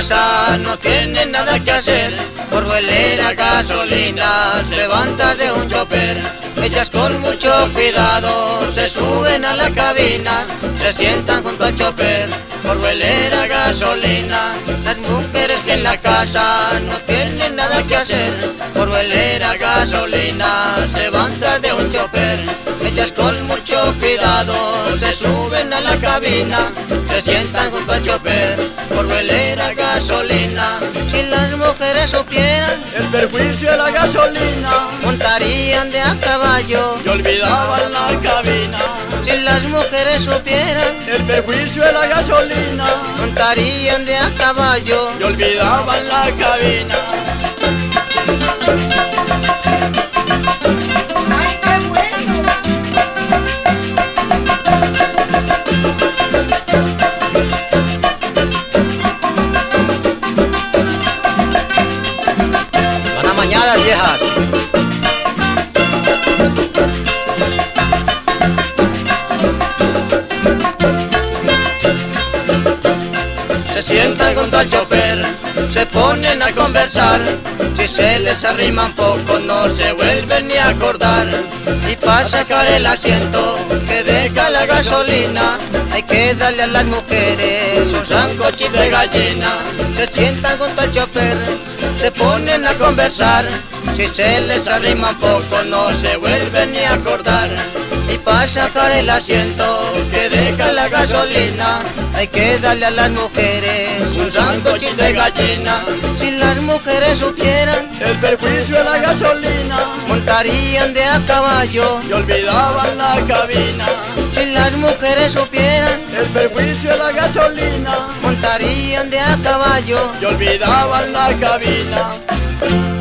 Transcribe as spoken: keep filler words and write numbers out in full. casa no tiene nada que hacer, por hueler a gasolina se levanta de un chofer. Ellas con mucho cuidado se suben a la cabina, se sientan junto al chofer, por hueler a gasolina. Las mujeres que en la casa no tienen nada que hacer, por hueler a gasolina se levantan de un chofer. Ellas con mucho cuidado se suben a la cabina, se sientan junto al chofer, por hueler a gasolina. Si las mujeres supieran el perjuicio de la gasolina, montarían de a caballo y olvidaban la cabina. Si las mujeres supieran el perjuicio de la gasolina, montarían de a caballo y olvidaban la cabina. Se sientan junto al chofer, se ponen a conversar. Si se les arriman poco no se vuelven ni a acordar. Y para sacar el asiento que deja la gasolina hay que darle a las mujeres un sancochito de gallina. Se sientan junto al chofer, se ponen a conversar. Si se les arriman poco no se vuelven ni a acordar. Y para sacar el asiento que deja la gasolina hay que darle a las mujeres un sancochito de gallina. Si las mujeres supieran el perjuicio de la gasolina, montarían de a caballo y olvidaban la cabina. Si las mujeres supieran el perjuicio de la gasolina, montarían de a caballo y olvidaban la cabina.